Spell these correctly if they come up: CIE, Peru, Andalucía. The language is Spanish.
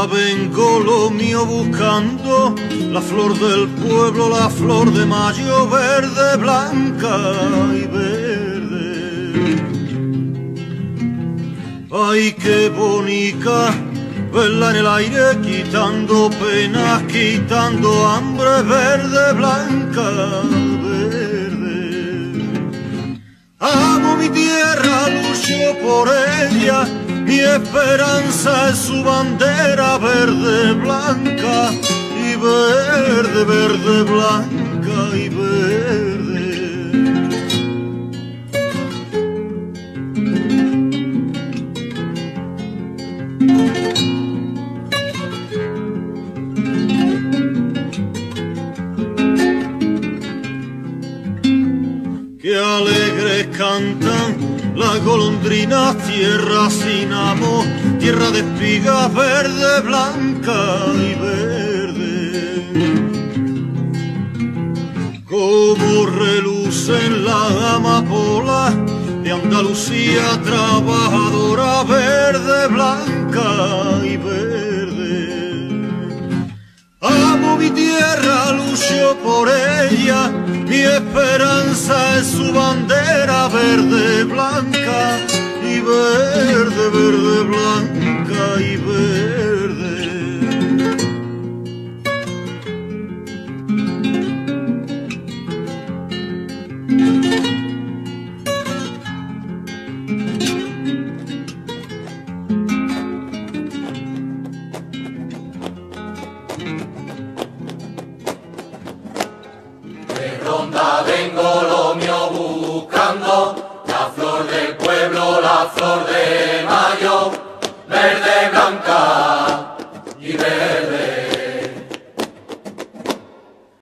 la vengo lo mío buscando, la flor del pueblo, la flor de mayo, verde, blanca y verde. Ay, qué bonita verla en el aire, quitando penas, quitando hambre, verde, blanca, verde. Amo mi tierra, lucho por ella, mi esperanza es su bandera, verde, blanca y verde, verde, blanca y verde. Qué alegres cantan las golondrinas, tierra sin amor, tierra de espigas, verde, blanca y verde. Como relucen las amapolas de Andalucía trabajadora, verde, blanca y verde. Amo mi tierra, lucho por ella, mi esperanza es su bandera, verde, blanca y verde, verde, blanca y vengo lo mío buscando, la flor del pueblo, la flor de mayo, verde, blanca.